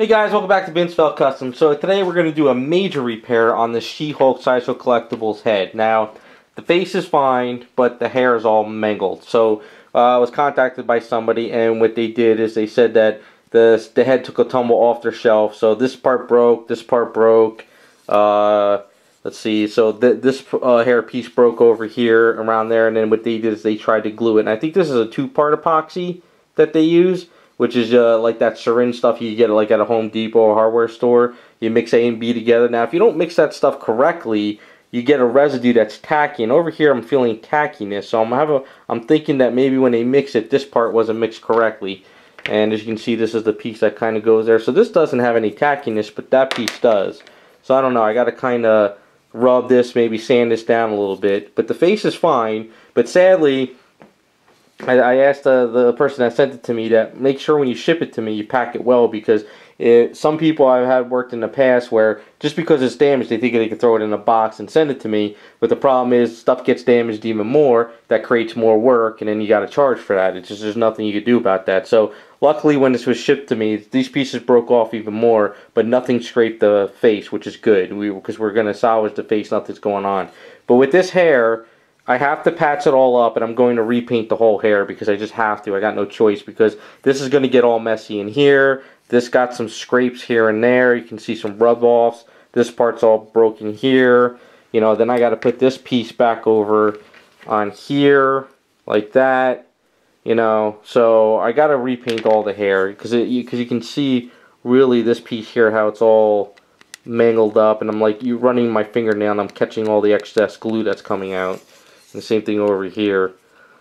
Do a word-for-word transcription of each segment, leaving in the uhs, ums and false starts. Hey guys, welcome back to VinceVell Customs. So today we're going to do a major repair on the She-Hulk Sideshow Collectibles head. Now, the face is fine, but the hair is all mangled. So uh, I was contacted by somebody, and what they did is they said that the, the head took a tumble off their shelf. So this part broke, this part broke. Uh, let's see, so th this uh, hair piece broke over here, around there, and then what they did is they tried to glue it. And I think this is a two-part epoxy that they use, which is uh, like that syringe stuff you get like at a Home Depot or hardware store. You mix A and B together. Now, if you don't mix that stuff correctly, you get a residue that's tacky. And over here, I'm feeling tackiness. So I'm, have a, I'm thinking that maybe when they mix it, this part wasn't mixed correctly. And as you can see, this is the piece that kind of goes there. So this doesn't have any tackiness, but that piece does. So I don't know. I got to kind of rub this, maybe sand this down a little bit. But the face is fine. But sadly, I asked uh, the person that sent it to me that make sure when you ship it to me, you pack it well, because it, some people I've had worked in the past where just because it's damaged, they think they can throw it in a box and send it to me. But the problem is stuff gets damaged even more. That creates more work, and then you got to charge for that. It's just there's nothing you could do about that. So luckily when this was shipped to me, these pieces broke off even more, but nothing scraped the face, which is good, because we, we're going to salvage the face, nothing's going on. But with this hair, I have to patch it all up, and I'm going to repaint the whole hair because I just have to. I got no choice because this is going to get all messy in here. This got some scrapes here and there. You can see some rub-offs. This part's all broken here. You know, then I got to put this piece back over on here like that. You know, so I got to repaint all the hair because you, you can see really this piece here how it's all mangled up, and I'm like you running my fingernail and I'm catching all the excess glue that's coming out. The same thing over here.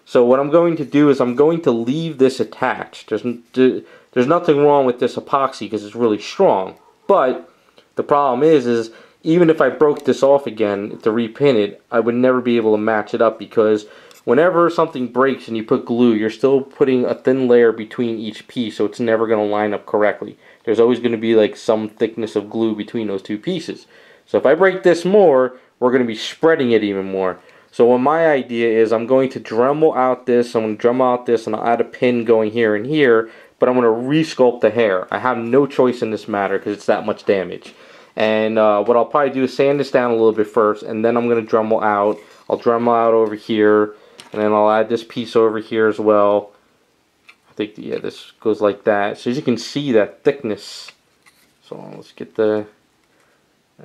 So what I'm going to do is I'm going to leave this attached. There's, there's nothing wrong with this epoxy because it's really strong. But the problem is, is even if I broke this off again to repaint it, I would never be able to match it up because whenever something breaks and you put glue, you're still putting a thin layer between each piece, so it's never going to line up correctly. There's always going to be like some thickness of glue between those two pieces. So if I break this more, we're going to be spreading it even more. So what my idea is, I'm going to Dremel out this, I'm going to Dremel out this, and I'll add a pin going here and here, but I'm going to re-sculpt the hair. I have no choice in this matter because it's that much damage. And uh, what I'll probably do is sand this down a little bit first, and then I'm going to Dremel out. I'll Dremel out over here, and then I'll add this piece over here as well. I think, yeah, this goes like that. So as you can see, that thickness. So let's get the...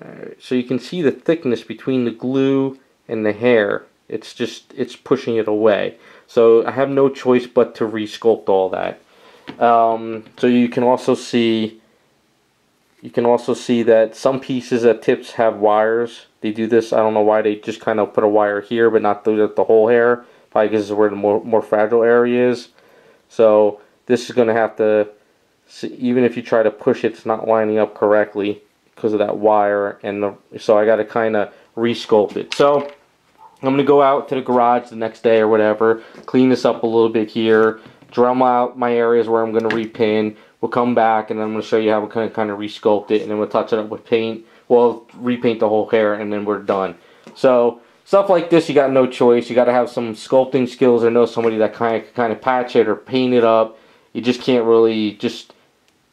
All right, so you can see the thickness between the glue and the hair. It's just, it's pushing it away. So I have no choice but to re-sculpt all that. Um, so you can also see, you can also see that some pieces at tips have wires. They do this, I don't know why they just kind of put a wire here, but not through the whole hair. Probably because it's where the more, more fragile area is. So this is going to have to, even if you try to push it, it's not lining up correctly because of that wire. And the, so I got to kind of re-sculpt it. So I'm going to go out to the garage the next day or whatever, clean this up a little bit here, Dremel out my areas where I'm going to repin. We'll come back and I'm going to show you how we kind of, kind of re-sculpt it, and then we'll touch it up with paint. We'll repaint the whole hair and then we're done. So stuff like this, you got no choice. You got to have some sculpting skills or know somebody that kind of kind of patch it or paint it up. You just can't really just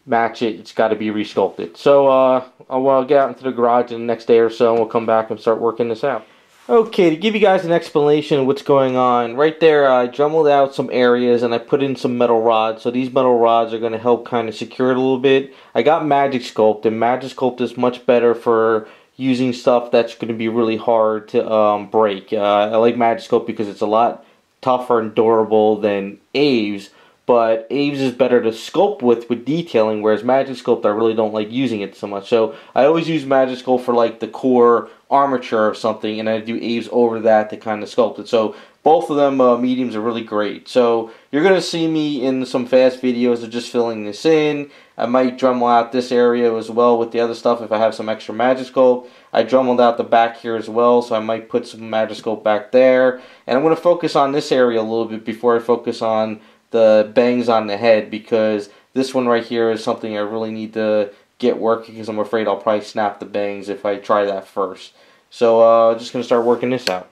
match it. It's got to be re-sculpted. So uh, I'll get out into the garage in the next day or so, and we'll come back and start working this out. Okay, to give you guys an explanation of what's going on, right there I Dremeled out some areas and I put in some metal rods. So these metal rods are going to help kind of secure it a little bit. I got Magic Sculpt, and Magic Sculpt is much better for using stuff that's going to be really hard to um, break. Uh, I like Magic Sculpt because it's a lot tougher and durable than Aves. But Aves is better to sculpt with with detailing, whereas Magic Sculpt, I really don't like using it so much. So I always use Magic Sculpt for like the core armature or something, and I do Aves over that to kind of sculpt it. So both of them uh, mediums are really great. So you're going to see me in some fast videos of just filling this in. I might Dremel out this area as well with the other stuff if I have some extra Magic Sculpt. I Dremeled out the back here as well, so I might put some Magic Sculpt back there. And I'm going to focus on this area a little bit before I focus on the bangs on the head, because this one right here is something I really need to get working, because I'm afraid I'll probably snap the bangs if I try that first. So I'm uh, just going to start working this out.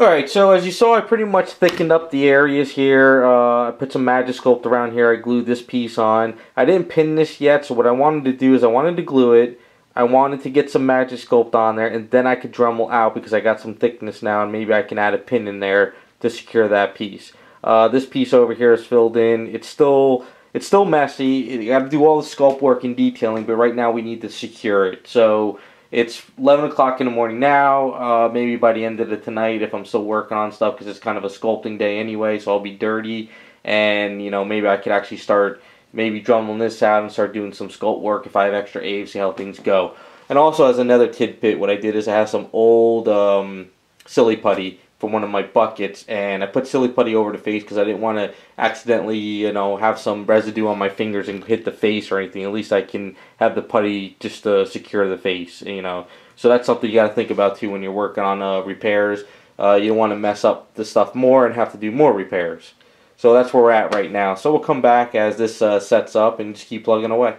Alright, so as you saw, I pretty much thickened up the areas here. Uh, I put some Magic Sculpt around here. I glued this piece on. I didn't pin this yet, so what I wanted to do is I wanted to glue it. I wanted to get some Magic Sculpt on there, and then I could Dremel out because I got some thickness now, and maybe I can add a pin in there to secure that piece. Uh, this piece over here is filled in. It's still it's still messy. You got to do all the sculpt work and detailing, but right now we need to secure it. So it's eleven o'clock in the morning now, uh, maybe by the end of the tonight if I'm still working on stuff, because it's kind of a sculpting day anyway, so I'll be dirty, and, you know, maybe I could actually start maybe drumming this out and start doing some sculpt work if I have extra Aves, see how things go. And also, as another tidbit, what I did is I have some old um, silly putty from one of my buckets, and I put silly putty over the face because I didn't want to accidentally, you know, have some residue on my fingers and hit the face or anything. At least I can have the putty just to secure the face, you know. So that's something you got to think about too when you're working on uh, repairs. Uh, you don't want to mess up the stuff more and have to do more repairs. So that's where we're at right now. So we'll come back as this uh, sets up and just keep plugging away.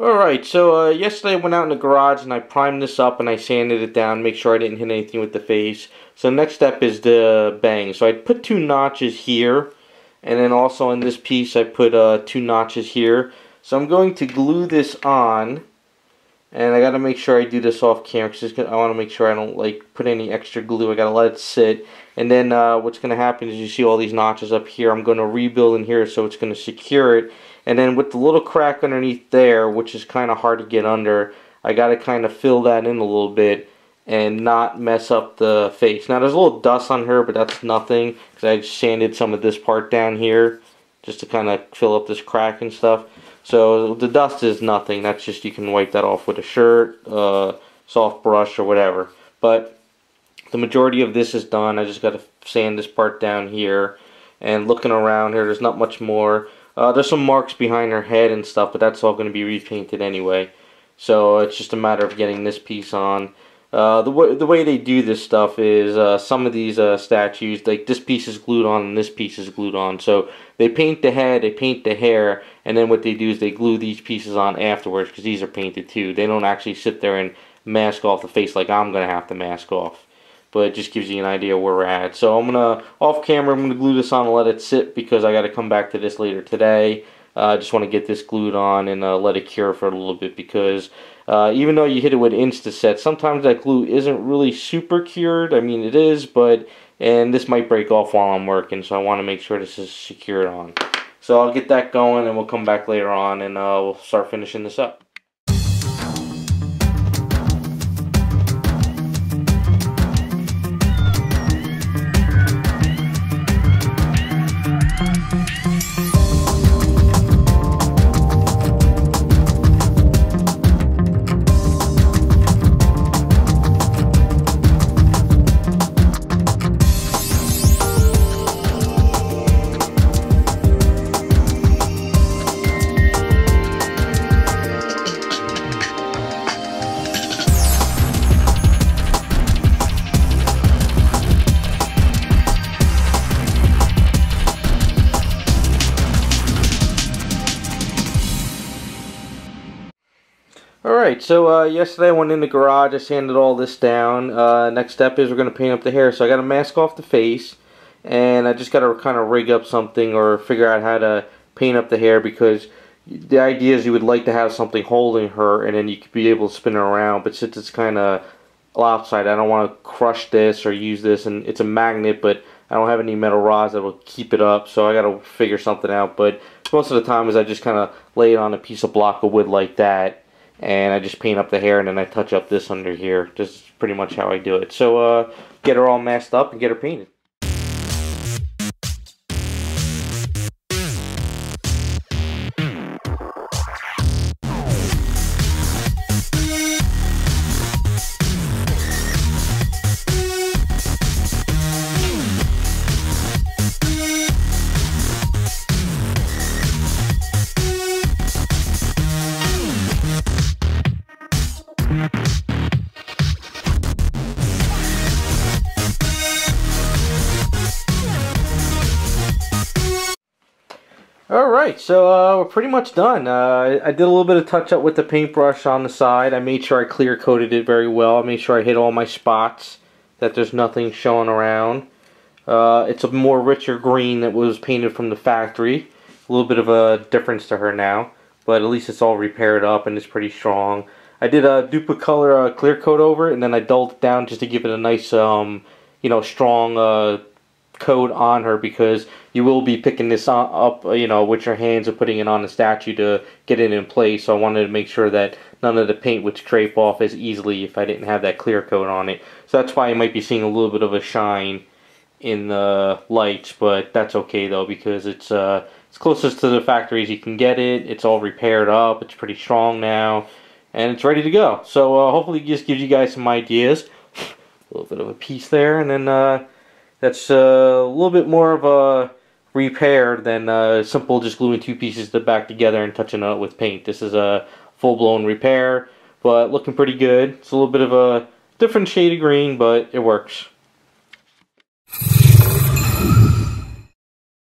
Alright, so uh, yesterday I went out in the garage and I primed this up and I sanded it down, make sure I didn't hit anything with the face. So next step is the bang. So I put two notches here, and then also in this piece I put uh, two notches here. So I'm going to glue this on, and I gotta make sure I do this off camera because I want to make sure I don't like put any extra glue. I gotta let it sit, and then uh, what's gonna happen is you see all these notches up here. I'm gonna rebuild in here so it's gonna secure it. And then with the little crack underneath there, which is kind of hard to get under, I got to kind of fill that in a little bit and not mess up the face. Now there's a little dust on her, but that's nothing because I sanded some of this part down here just to kind of fill up this crack and stuff. So the dust is nothing. That's just, you can wipe that off with a shirt, uh, soft brush, or whatever. But the majority of this is done. I just got to sand this part down here. And looking around here, there's not much more. Uh, there's some marks behind her head and stuff, but that's all going to be repainted anyway. So it's just a matter of getting this piece on. Uh, the, w the way they do this stuff is uh, some of these uh, statues, like this piece is glued on and this piece is glued on. So they paint the head, they paint the hair, and then what they do is they glue these pieces on afterwards because these are painted too. They don't actually sit there and mask off the face like I'm going to have to mask off. But it just gives you an idea where we're at. So I'm going to, off camera, I'm going to glue this on and let it sit because I got to come back to this later today. I uh, just want to get this glued on and uh, let it cure for a little bit because uh, even though you hit it with Insta-Set, sometimes that glue isn't really super cured. I mean, it is, but, and this might break off while I'm working, so I want to make sure this is secured on. So I'll get that going and we'll come back later on and uh, we'll start finishing this up. Alright, so uh, yesterday I went in the garage, I sanded all this down. Uh, next step is we're going to paint up the hair. So I got to mask off the face, and I just got to kind of rig up something or figure out how to paint up the hair, because the idea is you would like to have something holding her and then you could be able to spin it around, but since it's kind of lopsided, I don't want to crush this or use this, and it's a magnet, but I don't have any metal rods that will keep it up, so I got to figure something out. But most of the time is I just kind of lay it on a piece of block of wood like that, and I just paint up the hair and then I touch up this under here. This is pretty much how I do it. So uh, get her all masked up and get her painted. Alright, so uh, we're pretty much done. Uh, I did a little bit of touch up with the paintbrush on the side. I made sure I clear coated it very well. I made sure I hit all my spots, that there's nothing showing around. Uh, it's a more richer green that was painted from the factory. A little bit of a difference to her now, but at least it's all repaired up and it's pretty strong. I did a Duplicolor uh, clear coat over it, and then I dulled it down just to give it a nice, um, you know, strong uh, coat on her, because you will be picking this up, you know, with your hands and putting it on the statue to get it in place. So I wanted to make sure that none of the paint would scrape off as easily if I didn't have that clear coat on it. So that's why you might be seeing a little bit of a shine in the lights, but that's okay though, because it's uh, it's closest to the factory as you can get it. It's all repaired up. It's pretty strong now, and it's ready to go. So uh, hopefully it just gives you guys some ideas. A little bit of a piece there, and then uh, that's uh, a little bit more of a repair than uh, simple just gluing two pieces back together and touching it with paint. This is a full-blown repair, but looking pretty good. It's a little bit of a different shade of green, but it works.